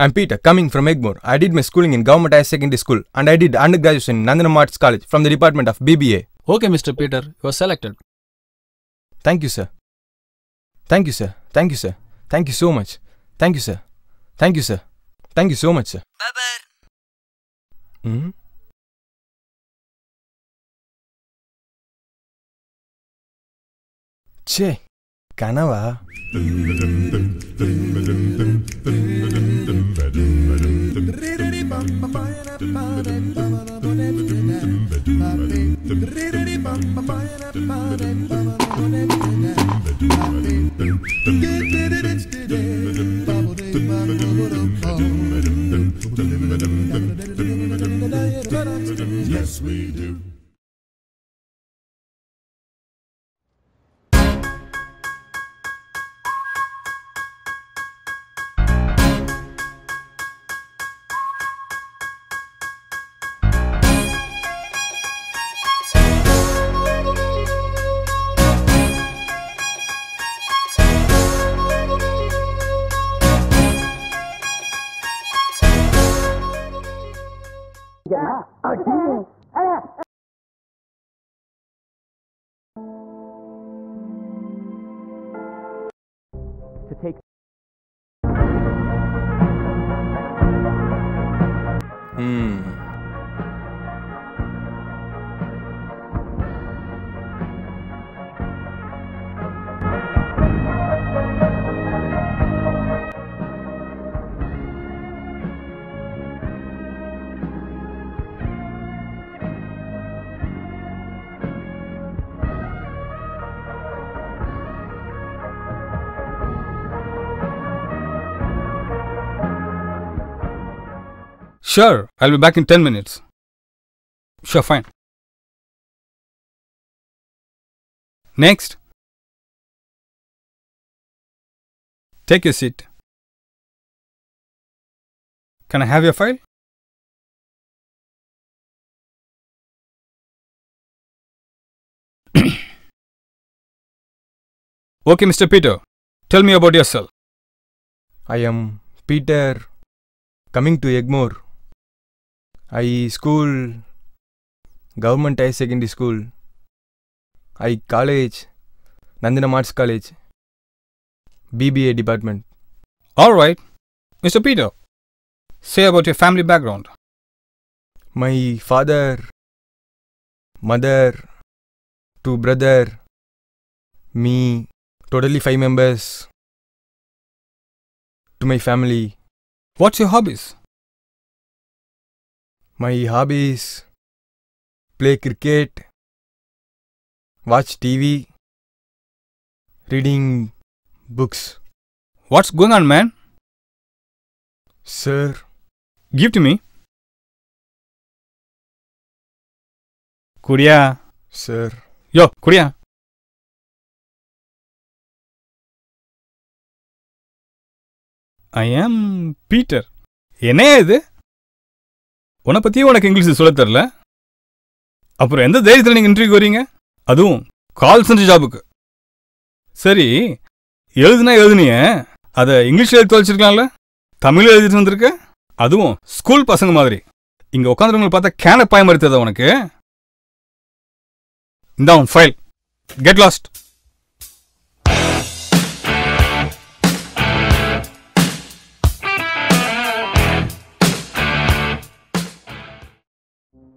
I'm Peter, coming from Egmore. I did my schooling in Government High Secondary School and I did undergraduate in Nandanam Arts College from the department of BBA. Okay, Mr. Peter, you are selected. Thank you, sir. Thank you, sir. Thank you, sir. Thank you so much. Thank you, sir. Thank you, sir. Thank you so much, sir. Bye-bye. Mm-hmm. Che, Kanava. Yes, we do. Sure, I'll be back in 10 minutes. Sure, fine. Next. Take your seat. Can I have your file? Okay, Mr. Peter, tell me about yourself. I am Peter, coming to Egmore. I school, Government High Secondary School. I college, Nandanam Arts College, BBA department. Alright. Mr. Peter, say about your family background. My father, mother, 2 brothers, me, totally 5 members to my family. What's your hobbies? My hobbies, play cricket, watch TV, reading books. What's going on, man? Sir. Give to me. Kuria. Sir. Yo, Kuria. I am Peter. Enayadu? உன்னை பற்றியே உனக்கு English சொல்ல தெரில, அப்புறம் எந்த தைரியத்தில் நீங்கள் interview வரீங்க, அதுவும் கால் சென்டர் ஜாபுக்கு? சரி, எழுதுனா எழுதுனிய, அதை இங்கிலீஷில் எழுதி தொலைச்சிருக்கலாம்ல, தமிழில் எழுதிட்டு வந்திருக்க, அதுவும் ஸ்கூல் பசங்க மாதிரி. இங்கே உட்காந்துருவங்களை பார்த்தா கேன பயமறுத்ததா உனக்கு? இந்த உன் ஃபைல், கெட் லாஸ்ட்.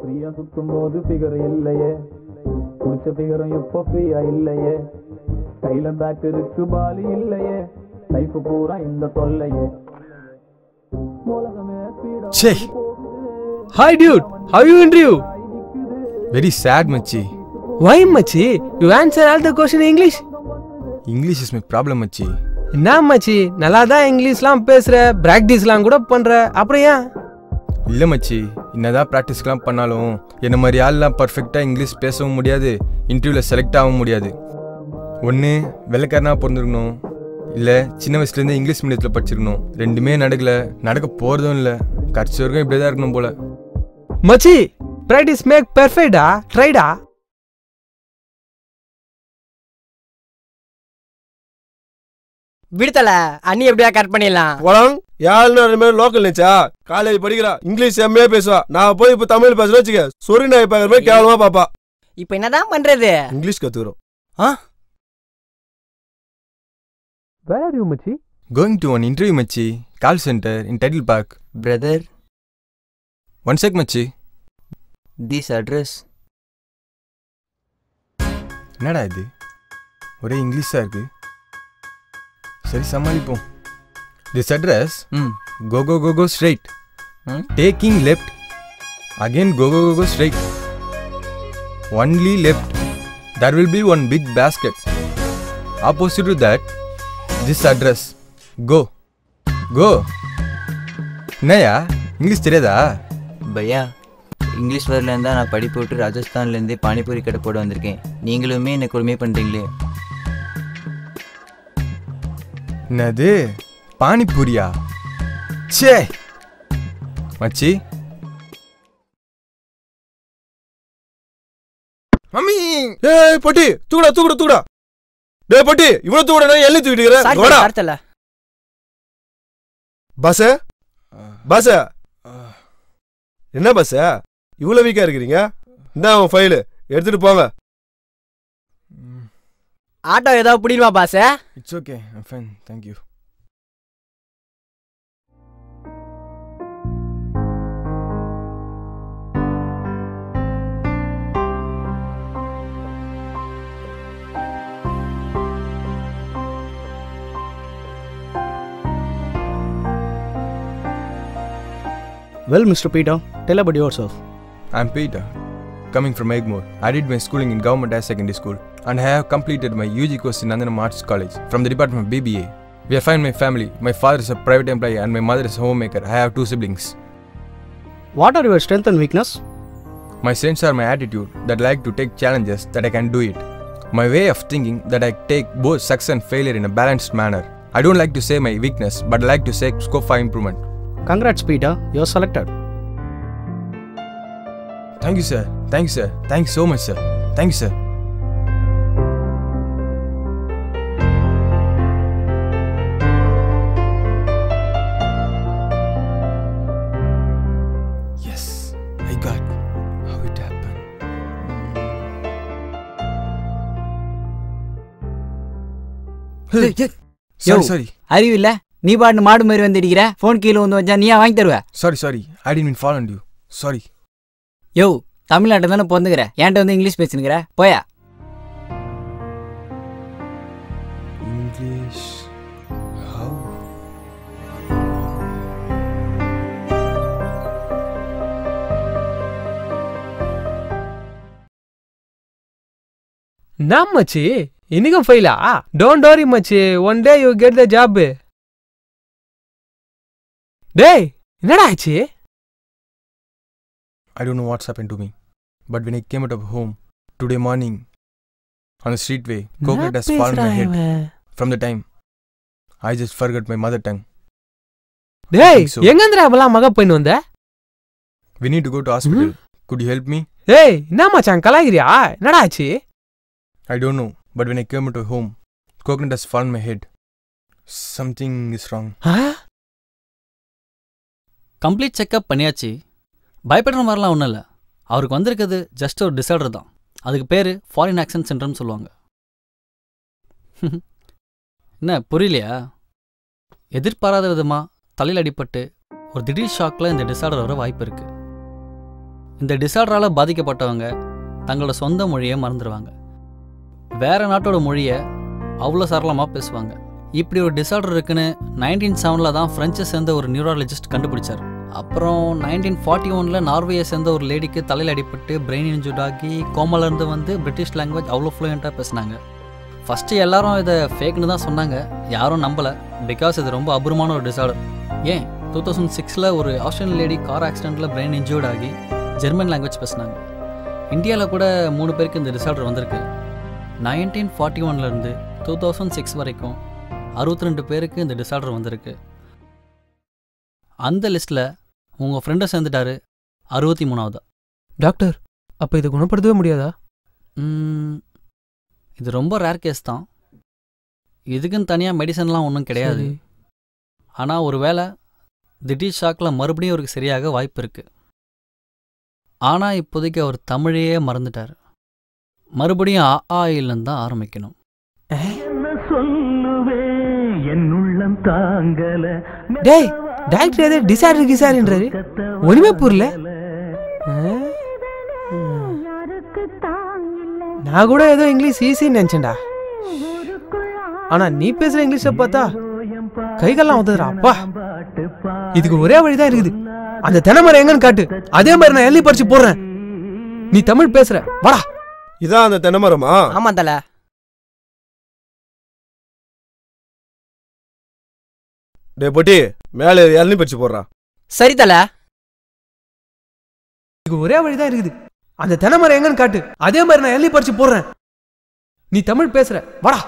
பிரியா சுத்தும் போது பிகர் இல்லையே, குடிச்ச பிகரும் எப்போ ஃப்ரீயா இல்லையே, கையில பேக் இருக்கு பாலி இல்லையே, லைஃப் பூரா இந்த தொல்லையே. சே, hi dude, how you interview? Very sad மச்சி. வை மச்சி, you answer all the question in English. English is my problem மச்சி. என்ன மச்சி, நல்லா தான் இங்கிலீஷ்லாம் பேசுற, பிராக்டிஸ்லாம் கூட பண்ற, அப்புறம் ஏன்? இல்லை மச்சி, என்னதான் ப்ராக்டிஸ்லாம் பண்ணாலும் என்ன மாதிரி ஆள்லாம் பர்ஃபெக்டாக இங்கிலீஷ் பேசவும் முடியாது, இன்டர்வியூவில் செலக்ட் ஆகவும் முடியாது. ஒன்று வெள்ளைக்காரனாக பிறந்திருக்கணும், இல்லை சின்ன வயசுலேருந்து இங்கிலீஷ் மீடியத்தில் படிச்சிருக்கணும். ரெண்டுமே நடக்கலை, நடக்க போகிறதும் இல்லை. கடைசி வரைக்கும் இப்படியே தான் இருக்கணும் போல மச்சி. Practice make பெர்ஃபெக்டா ட்ரைடா? விடுதல அண்ணி எப்படியா கட் பண்ணிடலாம். உலகம் யாருன்னு மேல லோக்கல் நினைச்சா காலேஜ் படிக்கிறா, இங்கிலீஷ் எம்ஏ பேசுவா. நான் போய் இப்ப தமிழ் பேசுறேன் வச்சுக்க, சொரி நாய் பாக்குற போய் கேவலமா பாப்பா. இப்ப என்னதான் பண்றது? இங்கிலீஷ் கத்துக்கிறோம். Where are you, Machi? Going to an interview, Machi. Call center in Tidal Park. Brother. One sec, Machi. This address. என்னடா இது? ஒரே இங்கிலீஷா இருக்கு. சரி சமாளிப்போம். This address. Go go go go straight. Taking left. Again go go go go straight. Only left. There will be one big basket. Opposite to that. This address. Go. Go. என்னையா English தெரியாதா? பையா English வரலன்னா நான் படி போட்டு ராஜஸ்தான்லேருந்து பானிபூரி கடை போட வந்திருக்கேன். நீங்களுமே என்னை கொடுமை பண்ணுறீங்களே. என்னது பானிபூரியா? சே மச்சி. மம்மி ஏய் பொட்டி தூக்குடா தூக்குடா தூக்குடா. டேய் பொட்டி இவ்வளவு தூக்குடா, எல்லாம் தூக்கிட்டு இருக்கற ஓடா. பார்த்தல பஸ் பஸ் என்ன பஸ் இவ்வளவு வீக்கா இருக்கிறீங்க? இந்தா உன் ஃபைல் எடுத்துட்டு போங்க. ஆட்டோ ஏதாவது பிடிக்குமா boss? It's okay I fine thank you. Well, Mr. Peter, tell about yourself. I'm Peter, coming from Egmore. I did my schooling in Government High Secondary School and I have completed my UG course in Anandam Arts College from the department of BBA. Where I find my family. My father is a private employee and my mother is a homemaker. I have two siblings. What are your strengths and weaknesses? My strengths are my attitude that I like to take challenges, that I can do it. My way of thinking that I take both success and failure in a balanced manner. I don't like to say my weakness, but I like to say scope for improvement. Congrats Peter, you are selected. Thank you sir. Thank you sir. Thanks so much sir. Thank you sir. Yes, I got how it happened. Hey, hey. Sorry. அறிவில்ல நீ பாட்டு மாடு மாதிரி வந்துடுகிற, phone கீழே வந்து வச்சா நீயா வாங்கி தருவ? Sorry I did mean follow you sorry. யோ தமிழ்நாட்டில் தானே பிறந்துக்கிற, என்கிட்ட வந்து இங்கிலீஷ் பேசுனுக்கிற போயா. இங்கிலீஷ் நாம் மச்சி இன்னைக்கும் ஃபெயிலா? டோன்ட் டோரி மச்சி, one day you get the job. டேய் என்னடா ஆச்சு? I don't know what's happened to me, but when I came out of home today morning on the street way, coconut has fallen on my head. From the time I just forgot my mother tongue. டேய் எங்க இந்தடா மக போய் வந்த? We need to go to hospital. Could you help me? டேய் என்ன மச்சான் கலாய்கிறியா? என்னடா ஆச்சு? I don't know, but when I came out of home coconut has fallen on my head. Something is wrong. Complete checkup பண்ணியாச்சு, பயப்படுற மாதிரிலாம் ஒன்றும் இல்லை. அவருக்கு வந்திருக்கிறது ஜஸ்ட் ஒரு டிஸார்டர் தான். அதுக்கு பேர் ஃபாரின் ஆக்சன்ட் சிண்ட்ரோம்னு சொல்லுவாங்க. என்ன புரியலையா? எதிர்பாராத விதமாக தலையில் அடிப்பட்டு ஒரு திடீர் ஷாக்கில் இந்த டிஸார்டர் வர வாய்ப்பு இருக்குது. இந்த டிஸார்டரால் பாதிக்கப்பட்டவங்க தங்களோட சொந்த மொழியை மறந்துடுவாங்க, வேறு நாட்டோட மொழியை அவ்வளோ சரளமாக பேசுவாங்க. இப்படி ஒரு டிஸார்டர் இருக்குன்னு 1907 தான் ஃப்ரெஞ்சை சேர்ந்த ஒரு நியூராலஜிஸ்ட் கண்டுபிடிச்சார். அப்புறம் 1941 நார்வேயை சேர்ந்த ஒரு லேடிக்கு தலையில் அடிப்பட்டு பிரெயின் இன்ஜூர்ட் ஆகி கோமாலேருந்து வந்து பிரிட்டிஷ் லாங்குவேஜ் அவ்வளோ ஃப்ளூயண்ட்டாக பேசினாங்க. ஃபஸ்ட்டு எல்லாரும் இதை ஃபேக்னு தான் சொன்னாங்க, யாரும் நம்பலை, பிகாஸ் இது ரொம்ப அபூர்வமான ஒரு டிஸார்டர். ஏன் 2006 ஒரு ஆஸ்திரேலியன் லேடி கார் ஆக்சிடெண்ட்டில் பிரெயின் இன்ஜூர்ட் ஆகி ஜெர்மன் லாங்குவேஜ் பேசினாங்க. இந்தியாவில் கூட 3 பேருக்கு இந்த டிஸார்டர் வந்திருக்கு. 1941 2006 வரைக்கும் 62 பேருக்கு இந்த டிஸார்டர் வந்திருக்கு. அந்த லிஸ்ட்டில் உங்கள் ஃப்ரெண்டை சேர்ந்துட்டாரு 63. டாக்டர் அப்போ இதை குணப்படுத்தவே முடியாதா? இது ரொம்ப ரேர் கேஸ் தான். இதுக்குன்னு தனியாக மெடிசன்லாம் ஒன்றும் கிடையாது. ஆனால் ஒரு வேளை திடீர் ஷாக்கில் மறுபடியும் அவருக்கு சரியாக வாய்ப்பு இருக்குது. ஆனால் இப்போதைக்கு அவர் தமிழையே மறந்துட்டார். மறுபடியும் ஆ ஆயிலன்னு தான் ஆரம்பிக்கணும். டேய் டாக்டர் ஏதோ டிசார்டர் கிசார்ன்றாரு, ஒன்றுமே புரியல. நான் கூட ஏதோ இங்கிலீஷ் ஈஸின்னு நினச்சேன்டா, ஆனால் நீ பேசுகிற இங்கிலீஷை பார்த்தா கைகள்லாம் வந்துடுறா. அப்பா, இதுக்கு ஒரே வழி தான் இருக்குது, அந்த தென்னைமரம் எங்கன்னு காட்டு, அதே மாதிரி நான் எழுதி படிச்சு போடுறேன். நீ தமிழ் பேசுற, வாடா. இதான் அந்த தென்னைமரமா? ஆமா தல. டே பொட்டி, மேலே எழுதி படிச்சு போடுறா. சரி தல, இதுக்கு ஒரே வழி தான் இருக்குது, அந்த தென்னைமரம் எங்கன்னு காட்டு, அதே மாதிரி நான் எழுதி படிச்சு போடுறேன். நீ தமிழ் பேசுற, வாடா.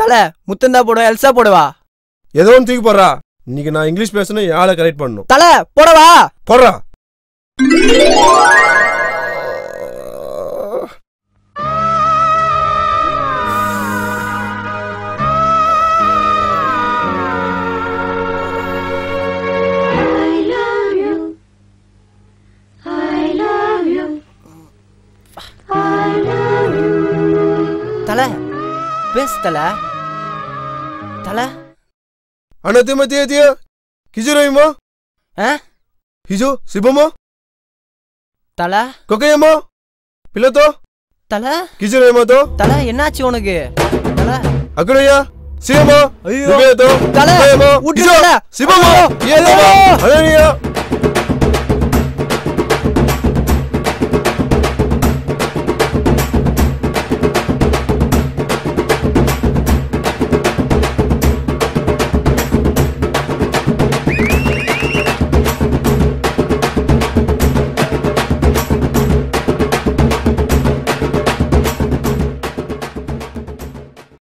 தலை முத்தந்தா போடுவா, எல்சா போடுவா, ஏதோ ஒன்று தூக்கி போடுறா. இன்னைக்கு நான் இங்கிலீஷ் பேசணும், யாரை கரெக்ட் பண்ணணும். தலை போடவா, போடுறா. தலை பேசு தலை. தலை அண்ணா மத்திய தியோ கிஜோ ரவிமோ ஹிஜோ சிபமோ தலை கொக்கையமோ பிள்ளத்தோ தலை கிஜோ ரவிமோ தோ. தலை என்னாச்சு உனக்கு? தலை அக்கடையா சிவமோ ஐயோ தலை சிவமோ ஏதோ அழனியா.